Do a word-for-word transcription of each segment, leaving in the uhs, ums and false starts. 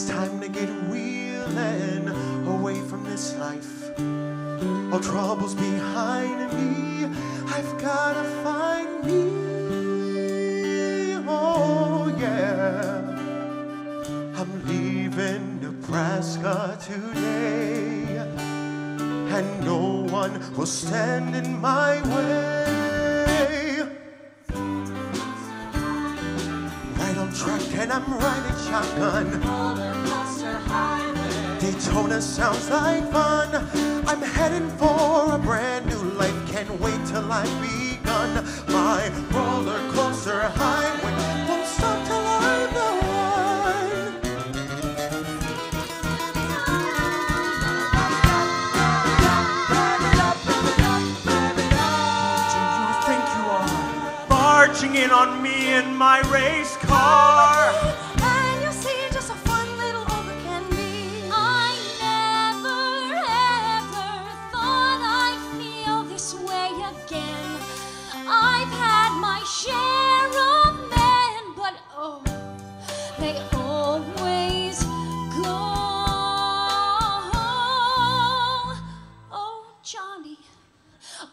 It's time to get wheeling away from this life. All troubles behind me, I've gotta find me. Oh yeah, I'm leaving Nebraska today, and no one will stand in my way. Right on track, and I'm riding shotgun. Daytona sounds like fun. I'm heading for a brand new life. Can't wait till I've begun. My roller coaster highway won't stop till I'm the one. Do you think you are barging in on me in my race car?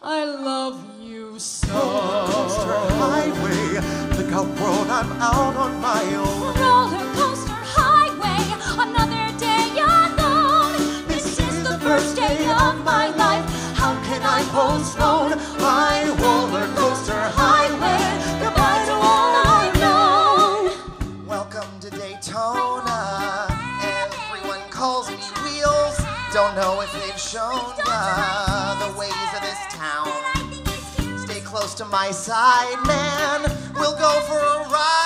I love you so. Roller coaster highway, look how broad I'm out on my own. Roller coaster highway, another day alone. This, this is the first day of my life. How can I postpone my roller coaster highway? Goodbye to all I know. Welcome to Daytona. Everyone calls me Wheels. Don't know if they've shown ya the ways of this town. Stay close to my side, man. We'll go for a ride.